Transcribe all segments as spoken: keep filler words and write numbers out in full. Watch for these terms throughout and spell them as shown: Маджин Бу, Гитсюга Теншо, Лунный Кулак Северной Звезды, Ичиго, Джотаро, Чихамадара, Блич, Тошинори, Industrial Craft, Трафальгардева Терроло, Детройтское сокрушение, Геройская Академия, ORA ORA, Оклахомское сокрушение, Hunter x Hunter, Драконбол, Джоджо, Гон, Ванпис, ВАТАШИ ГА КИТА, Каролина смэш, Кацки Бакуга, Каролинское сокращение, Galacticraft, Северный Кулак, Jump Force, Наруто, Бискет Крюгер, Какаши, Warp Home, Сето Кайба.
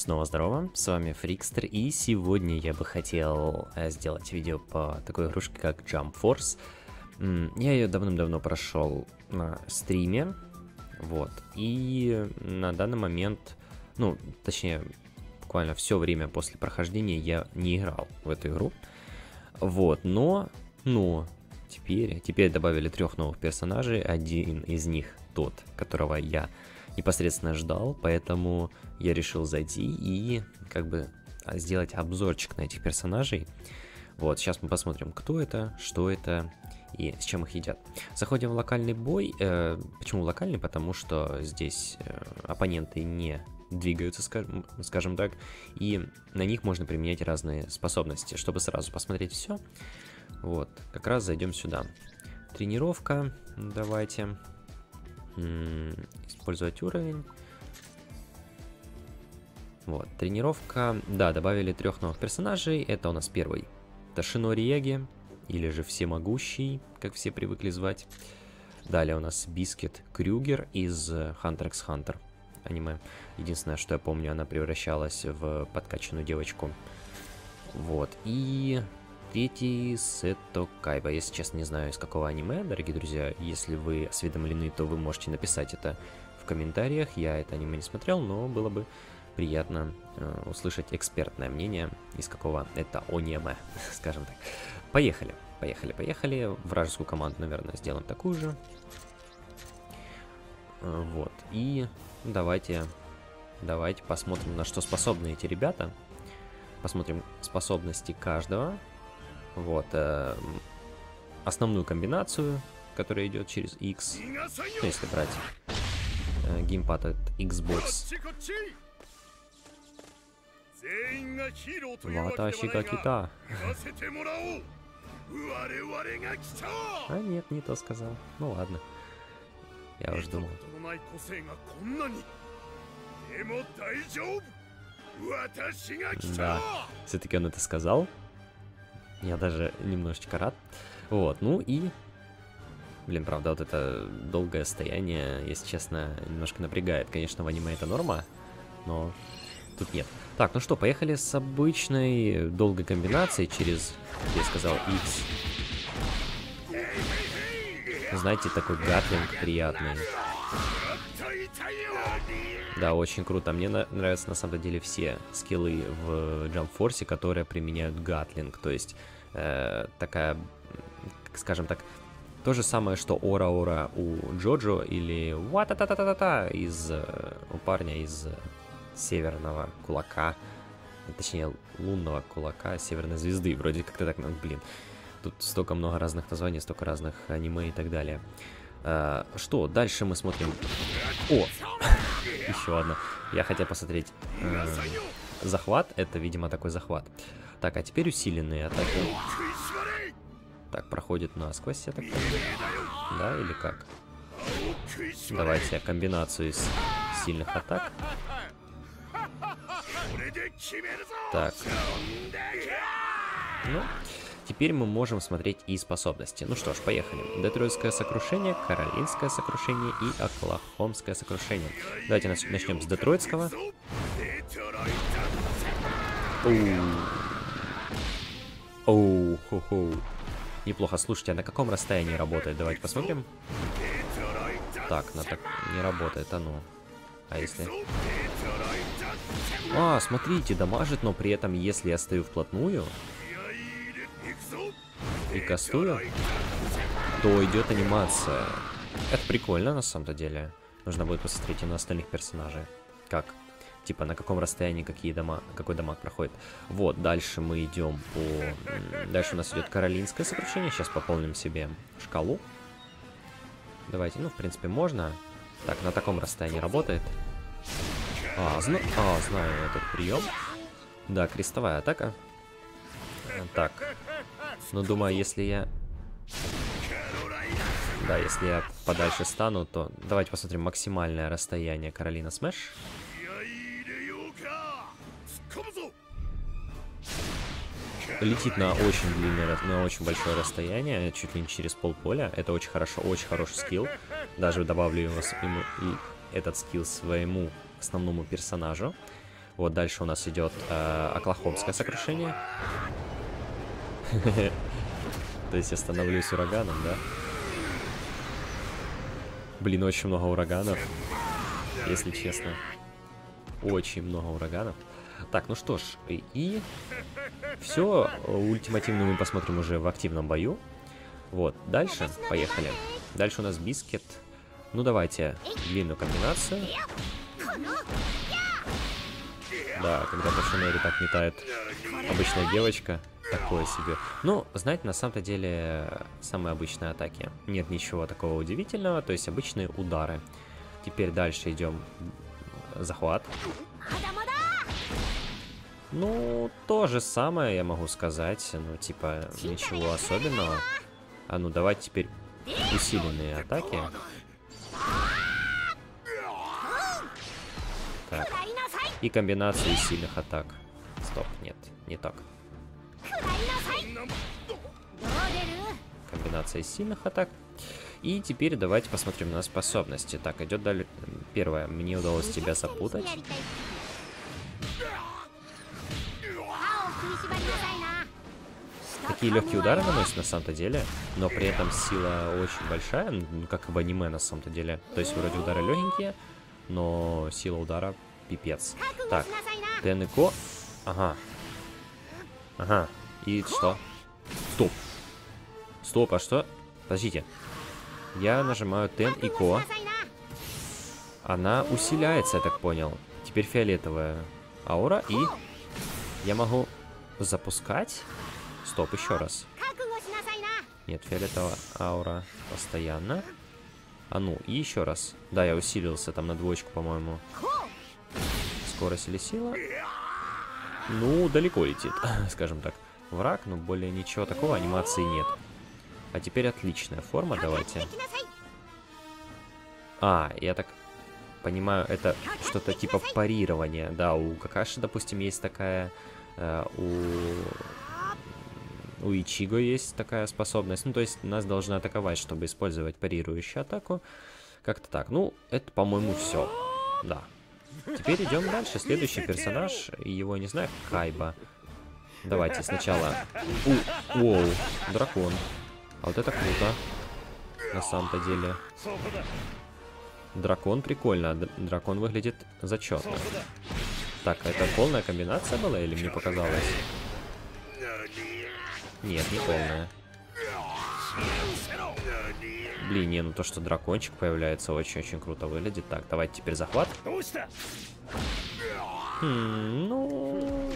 Снова здорово, с вами Фрикстер, и сегодня я бы хотел сделать видео по такой игрушке, как Jump Force. Я ее давным-давно прошел на стриме, вот, и на данный момент, ну, точнее, буквально все время после прохождения я не играл в эту игру, вот, но, но, теперь, теперь добавили трех новых персонажей, один из них тот, которого я непосредственно ждал, поэтому я решил зайти и как бы сделать обзорчик на этих персонажей. Вот, сейчас мы посмотрим, кто это, что это и с чем их едят. Заходим в локальный бой. Почему локальный? Потому что здесь оппоненты не двигаются, скажем так, и на них можно применять разные способности. Чтобы сразу посмотреть все, вот, как раз зайдем сюда. Тренировка, давайте... Использовать уровень. Вот, тренировка. Да, добавили трех новых персонажей. Это у нас первый Тошинори, или же Всемогущий, как все привыкли звать. Далее у нас Бискет Крюгер из Hunter x Hunter аниме. Единственное, что я помню, она превращалась в подкачанную девочку. Вот, и... Третий Сето Кайба. Если честно, не знаю, из какого аниме, дорогие друзья. Если вы осведомлены, то вы можете написать это в комментариях. Я это аниме не смотрел, но было бы приятно э, услышать экспертное мнение, из какого это аниме, скажем так. Поехали, поехали, поехали. Вражескую команду, наверное, сделаем такую же. Э, вот. И давайте, давайте посмотрим, на что способны эти ребята. Посмотрим способности каждого. Вот, э, основную комбинацию, которая идет через X, ну, если брать э, геймпад от Xbox. Ваташи какита. А нет, не то сказал. Ну ладно, я уж думал. Да, все-таки он это сказал. Я даже немножечко рад. Вот, ну и... Блин, правда, вот это долгое стояние, если честно, немножко напрягает. Конечно, в аниме это норма, но тут нет. Так, ну что, поехали с обычной долгой комбинацией через, я сказал, X. Знаете, такой гатлинг приятный. Да, очень круто. Мне нравятся на самом деле все скиллы в Jump Force, которые применяют гатлинг. То есть э, такая, скажем так, то же самое, что ора-ора у Джоджо или ва-та-та-та-та-та из у парня из Северного Кулака, точнее Лунного Кулака Северной Звезды. Вроде как-то так, ну, блин, тут столько много разных названий, столько разных аниме и так далее. Э, что дальше мы смотрим? О! Еще одна. Я хотел посмотреть э, захват. Это, видимо, такой захват. Так, а теперь усиленные атаки. Так, проходит насквозь, я так понимаю. Да, или как? Давайте комбинацию из сильных атак. Так. Ну, теперь мы можем смотреть и способности. Ну что ж, поехали. Детройтское сокрушение, Каролинское сокрушение и Оклахомское сокрушение. Давайте начнем с Детройтского. Оу, хо-хо. Неплохо. Слушайте, а на каком расстоянии работает? Давайте посмотрим. Так, на так не работает, а ну. А если... А, смотрите, дамажит, но при этом, если я стою вплотную... и кастую, то идет анимация. Это прикольно, на самом-то деле. Нужно будет посмотреть и на остальных персонажей. Как? Типа, на каком расстоянии какие дома, какой дамаг проходит. Вот, дальше мы идем по... Дальше у нас идет Каролинское сокрушение. Сейчас пополним себе шкалу. Давайте, ну, в принципе, можно. Так, на таком расстоянии работает. А, зна... а знаю этот прием. Да, крестовая атака. Так... Но думаю, если я... Да, если я подальше стану, то... Давайте посмотрим максимальное расстояние Каролина смэш. Летит на очень длинное, на очень большое расстояние, чуть ли не через полполя. Это очень хорошо, очень хороший скилл. Даже добавлю его, ему, и этот скилл своему основному персонажу. Вот дальше у нас идет э, Оклахомское сокрушение. То есть я становлюсь ураганом, да? Блин, очень много ураганов, если честно. Очень много ураганов. Так, ну что ж, и, и... все, ультимативно мы посмотрим уже в активном бою. Вот, дальше, поехали. Дальше у нас Бискет. Ну давайте, длинную комбинацию. Да, когда Тошинори так метает, обычная девочка, такое себе. Ну, знаете, на самом-то деле, самые обычные атаки. Нет ничего такого удивительного, то есть обычные удары. Теперь дальше идем захват. Ну, то же самое я могу сказать, ну, типа, ничего особенного. А ну, давайте теперь усиленные атаки. Так. И комбинации сильных атак. Стоп, нет, не так. Комбинация сильных атак. И теперь давайте посмотрим на способности. Так, идет далее. Первое, мне удалось тебя запутать. Такие легкие удары наносят на самом-то деле, но при этом сила очень большая, ну, как в аниме на самом-то деле. То есть вроде удары легенькие, но сила удара пипец. Так, Тенеко. Ага. Ага. И что? Стоп. Стоп, а что? Подождите. Я нажимаю Тен и Ко. Она усиляется, я так понял. Теперь фиолетовая аура, и я могу запускать. Стоп, еще раз. Нет, фиолетовая аура постоянно. А ну, и еще раз. Да, я усилился там на двоечку, по-моему. Скорость или сила? Ну, далеко летит, скажем так. Враг, но более ничего такого, анимации нет. А теперь отличная форма, давайте. А, я так понимаю, это что-то типа парирования. Да, у Какаши, допустим, есть такая... Э, у... у Ичиго есть такая способность. Ну, то есть нас должны атаковать, чтобы использовать парирующую атаку. Как-то так. Ну, это, по-моему, все. Да. Теперь идем дальше. Следующий персонаж, его я не знаю, Кайба. Давайте сначала... У... Уоу, дракон. А вот это круто, на самом-то деле. Дракон прикольно, дракон выглядит зачетно. Так, это полная комбинация была или мне показалось? Нет, не полная. Блин, не, ну то, что дракончик появляется, очень-очень круто выглядит. Так, давайте теперь захват. Хм, ну...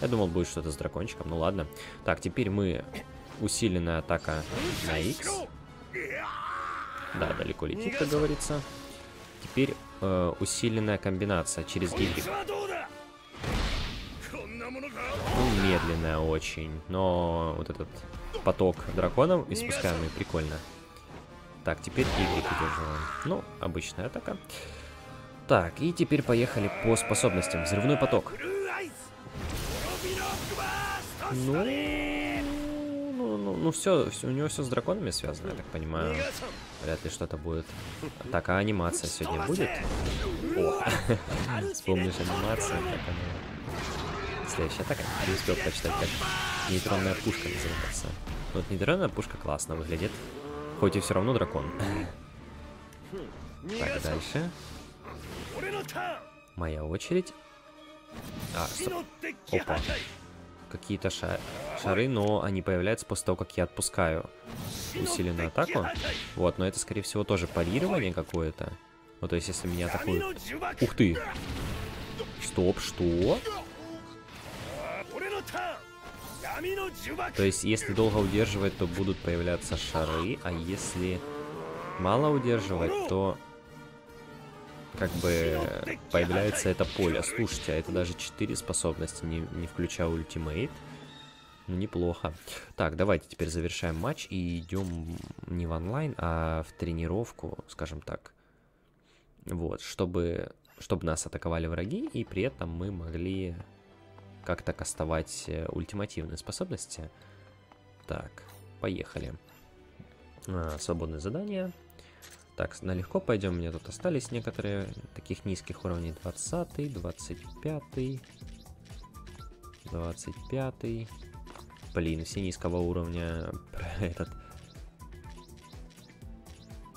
Я думал, будет что-то с дракончиком, ну ладно. Так, теперь мы... Усиленная атака на X. Да, далеко летит, как говорится. Теперь э, усиленная комбинация через Y. Ну, медленная очень. Но вот этот поток драконов испускаемый прикольно. Так, теперь Y удерживаем. Ну, обычная атака. Так, и теперь поехали по способностям. Взрывной поток. Ну... Ну, ну все, все, у него все с драконами связано, я так понимаю. Вряд ли что-то будет. Так, а анимация сегодня будет? О, вспомнишь анимацию, как она... Следующая атака. Не успел прочитать, как нейтронная пушка называется. Вот нейтронная пушка классно выглядит. Хоть и все равно дракон. Так, дальше. Моя очередь. А, стоп. Опа. Какие-то шары, шары, но они появляются после того, как я отпускаю усиленную атаку. Вот, но это, скорее всего, тоже парирование какое-то. Ну, то есть, если меня атакуют... Ух ты! Стоп, что? То есть, если долго удерживать, то будут появляться шары, а если мало удерживать, то... Как бы появляется это поле. Слушайте, а это даже четыре способности, не, не включая ультимейт. Ну, неплохо. Так, давайте теперь завершаем матч и идем не в онлайн, а в тренировку, скажем так. Вот, чтобы, чтобы нас атаковали враги, и при этом мы могли как-то кастовать ультимативные способности. Так, поехали. А, свободное задание. Так, на легко пойдем. У меня тут остались некоторые таких низких уровней. двадцатый, двадцать пятый, двадцать пятый. Блин, все низкого уровня. Этот...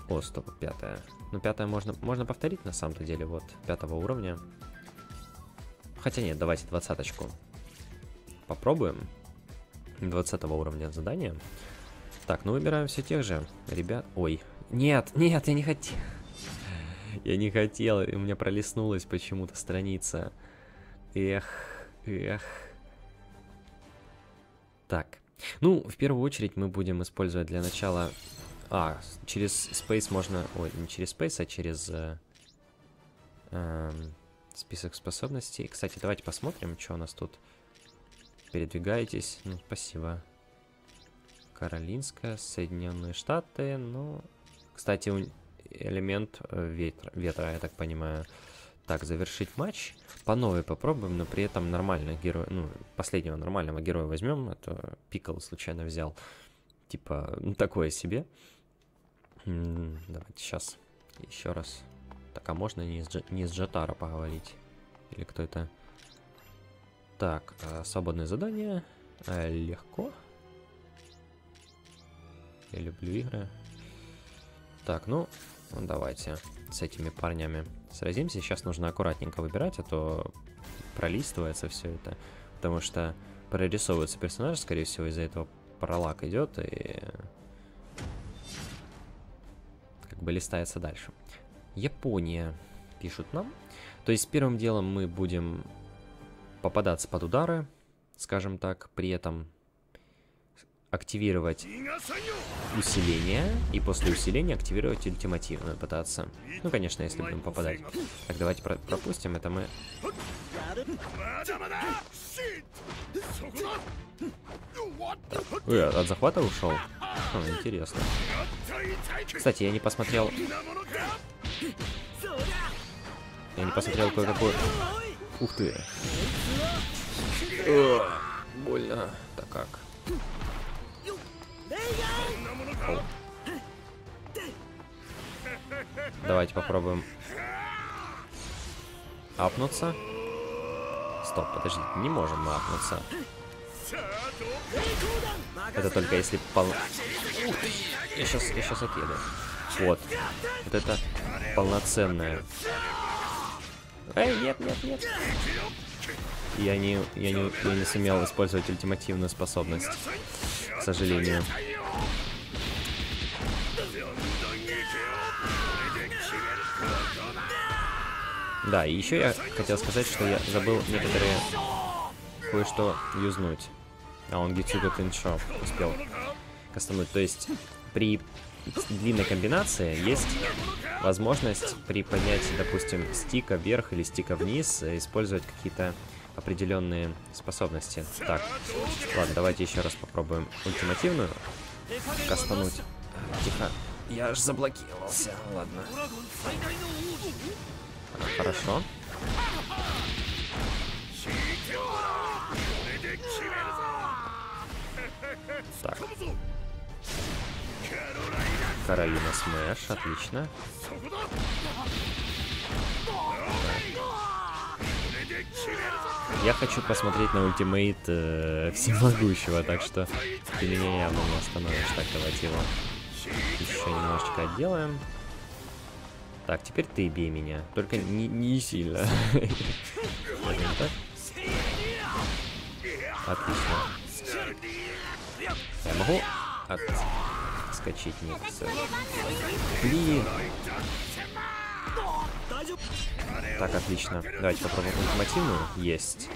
О, стоп, пятая. Ну, пятая можно, можно повторить на самом-то деле. Вот, пятого уровня. Хотя нет, давайте двадцаточку. Попробуем. двадцатого уровня задания. Так, ну выбираем все тех же. Ребят, ой. Нет, нет, я не хотел. Я не хотел, у меня пролистнулась почему-то страница. Эх, эх. Так, ну, в первую очередь мы будем использовать для начала... А, через Space можно... Ой, не через Space, а через... Э, э, список способностей. Кстати, давайте посмотрим, что у нас тут. Передвигаетесь. Ну, спасибо. Каролинская, Соединенные Штаты, ну... Кстати, элемент ветра, ветра, я так понимаю. Так, завершить матч. По новой попробуем, но при этом нормальных героев... Ну, последнего нормального героя возьмем. Это Пикл случайно взял. Типа, ну, такое себе. Давайте сейчас еще раз. Так, а можно не с, Дж... не с Джотаро поговорить? Или кто это? Так, свободное задание. Легко. Я люблю игры. Так, ну, ну, давайте с этими парнями сразимся. Сейчас нужно аккуратненько выбирать, а то пролистывается все это. Потому что прорисовывается персонаж, скорее всего, из-за этого пролак идет и как бы листается дальше. Япония, пишут нам. То есть первым делом мы будем попадаться под удары, скажем так, при этом... активировать усиление, и после усиления активировать ультимативную пытаться. Ну, конечно, если будем попадать. Так, давайте про пропустим, это мы... Так. Ой, от захвата ушел? О, интересно. Кстати, я не посмотрел... Я не посмотрел кое-какую... Ух ты! О, больно. Так как? О. Давайте попробуем апнуться. Стоп, подожди, не можем мы апнуться. Это только если пол... Ух ты, я сейчас, я сейчас отъеду. Вот, вот это полноценное. Эй, нет, нет, нет. Я не, я не, я не сумел использовать ультимативную способность, к сожалению. Да, и еще я хотел сказать, что я забыл некоторые кое-что юзнуть. А он Гитсюга Теншо успел кастануть. То есть при длинной комбинации есть возможность при поднятии, допустим, стика вверх или стика вниз использовать какие-то определенные способности. Так, ладно, давайте еще раз попробуем ультимативную кастануть. Тихо. Я аж заблокировался. Ладно. Хорошо. Так. Каролина смэш, отлично. Я хочу посмотреть на ультимейт э, всемогущего, так что ты меня явно не остановишь. Так, давайте его еще немножечко отделаем. Так, теперь ты бей меня. Только не, не сильно. Отлично. Я могу отскочить? Нет, все. Блин. Так, отлично. Давайте попробуем ультимативную. Есть.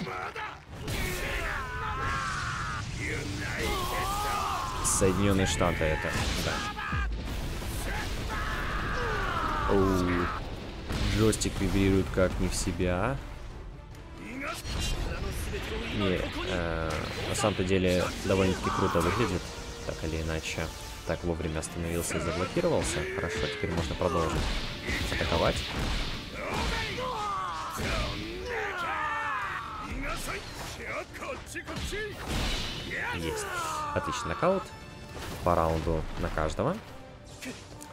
Соединенные Штаты это. Да. Оу. Джойстик вибрирует как не в себя. Не, э, на самом-то деле довольно-таки круто выглядит, так или иначе. Так, вовремя остановился и заблокировался. Хорошо, теперь можно продолжить атаковать. Есть. Отлично, нокаут. По раунду на каждого.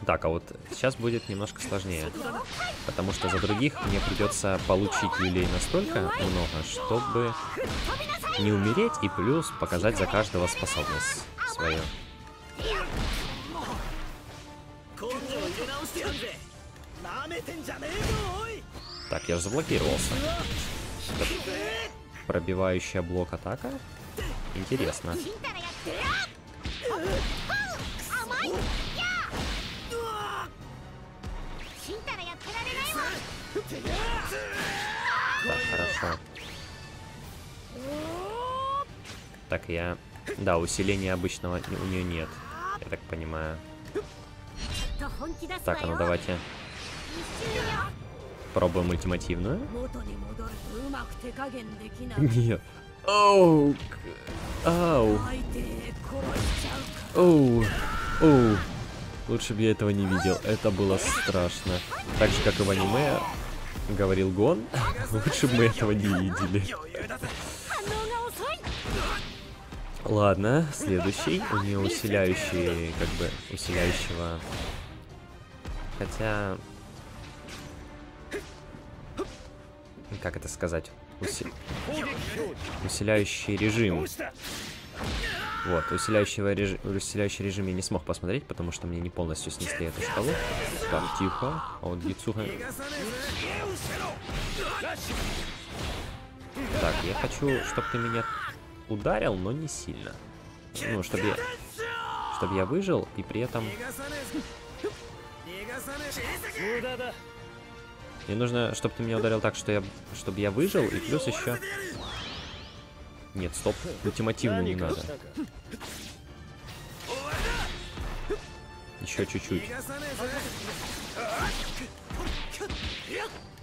Так, а вот сейчас будет немножко сложнее, потому что за других мне придется получить люлей настолько много, чтобы не умереть и плюс показать за каждого способность свою. Так, я же заблокировался. Это пробивающая блок атака? Интересно. Так, хорошо. Так, я... Да, усиления обычного у нее нет, я так понимаю. Так, а ну давайте пробуем ультимативную. Нет. Оу. Оу. Оу. Оу. Лучше бы я этого не видел. Это было страшно. Так же, как и в аниме говорил Гон, лучше бы мы этого не видели. Ладно, следующий. У нее усиляющий, как бы, усиляющего. Хотя... Как это сказать? Уси... Усиляющий режим. Вот, усиляющего реж... усиляющий режим я не смог посмотреть, потому что мне не полностью снесли эту шкалу. Так, тихо. А вот Гицуха... Так, я хочу, чтобы ты меня ударил, но не сильно. Ну, чтобы я... Чтобы я выжил, и при этом... Мне нужно, чтобы ты меня ударил так, что я... чтобы я выжил, и плюс еще... Нет, стоп, ультимативную не надо. Еще чуть-чуть.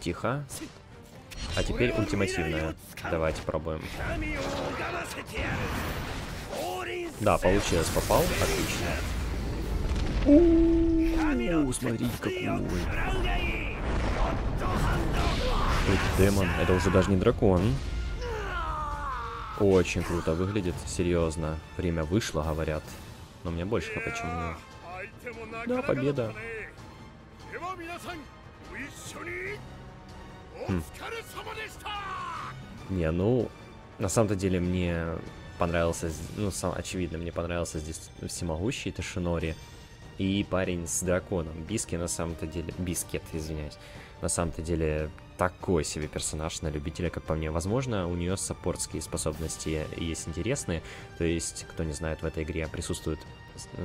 Тихо. А теперь ультимативная. Давайте пробуем. Да, получилось, попал. Отлично. У-у-у, смотрите, какой... Демон, это уже даже не дракон. Очень круто выглядит, серьезно. Время вышло, говорят. Но мне больше почему. Да, победа. Хм. Не, ну, на самом-то деле мне понравился, ну, сам, очевидно, мне понравился здесь всемогущий Тошинори. И парень с драконом. Биски на самом-то деле... Бискет, извиняюсь. На самом-то деле такой себе персонаж на любителя, как по мне. Возможно, у нее саппортские способности есть интересные. То есть, кто не знает, в этой игре присутствуют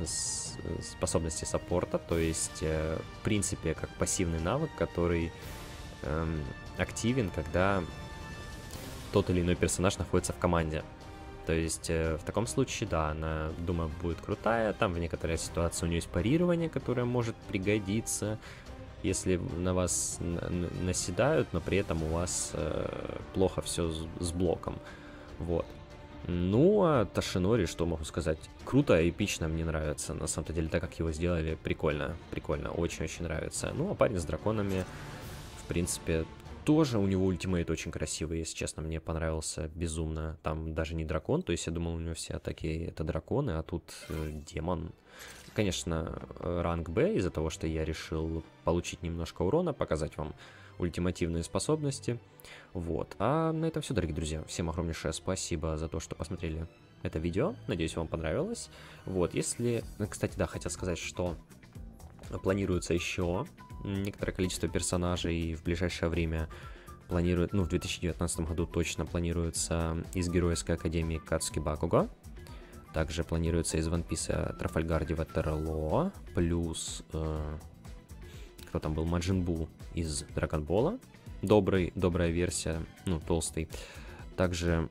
способности саппорта. То есть, в принципе, как пассивный навык, который эм, активен, когда тот или иной персонаж находится в команде. То есть, в таком случае, да, она, думаю, будет крутая. Там в некоторой ситуации у нее есть парирование, которое может пригодиться, если на вас наседают, но при этом у вас э, плохо все с, с блоком. Вот. Ну, а Тошинори, что могу сказать? Круто, эпично, мне нравится. На самом-то деле, так как его сделали, прикольно. Прикольно, очень-очень нравится. Ну, а парень с драконами, в принципе... Тоже у него ультимейт очень красивый, если честно, мне понравился безумно. Там даже не дракон, то есть я думал, у него все атаки это драконы, а тут э, демон. Конечно, ранг Б, из-за того, что я решил получить немножко урона, показать вам ультимативные способности. Вот, а на этом все, дорогие друзья. Всем огромнейшее спасибо за то, что посмотрели это видео. Надеюсь, вам понравилось. Вот, если... Кстати, да, хотел сказать, что планируется еще... Некоторое количество персонажей в ближайшее время планирует, ну, в две тысячи девятнадцатом году точно планируется из Геройской Академии Кацки Бакуга. Также планируется из Ванписа Трафальгардева Терроло. Плюс, э, кто там был, Маджин Бу из Драконбола. Добрый, добрая версия, ну, толстый. Также,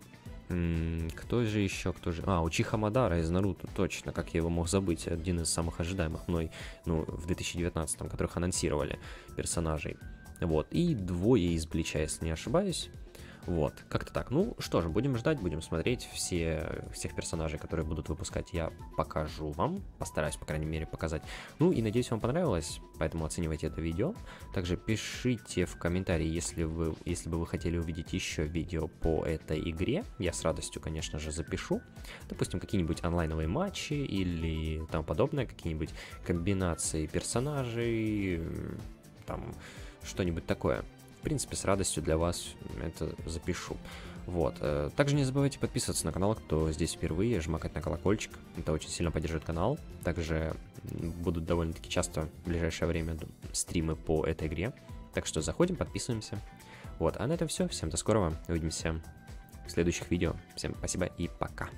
м-м, кто же еще, кто же... А, у Чихамадара из Наруто, точно, как я его мог забыть. Один из самых ожидаемых мной, ну, в две тысячи девятнадцатом, которых анонсировали персонажей. Вот, и двое из Блича, если не ошибаюсь. Вот, как-то так. Ну что же, будем ждать, будем смотреть все, всех персонажей, которые будут выпускать. Я покажу вам, постараюсь, по крайней мере, показать. Ну и надеюсь, вам понравилось, поэтому оценивайте это видео. Также пишите в комментарии, если, вы, если бы вы хотели увидеть еще видео по этой игре. Я с радостью, конечно же, запишу. Допустим, какие-нибудь онлайновые матчи или тому подобное, какие-нибудь комбинации персонажей, там что-нибудь такое. В принципе, с радостью для вас это запишу. Вот. Также не забывайте подписываться на канал, кто здесь впервые, жмакать на колокольчик. Это очень сильно поддержит канал. Также будут довольно-таки часто в ближайшее время стримы по этой игре. Так что заходим, подписываемся. Вот. А на этом все. Всем до скорого. Увидимся в следующих видео. Всем спасибо и пока.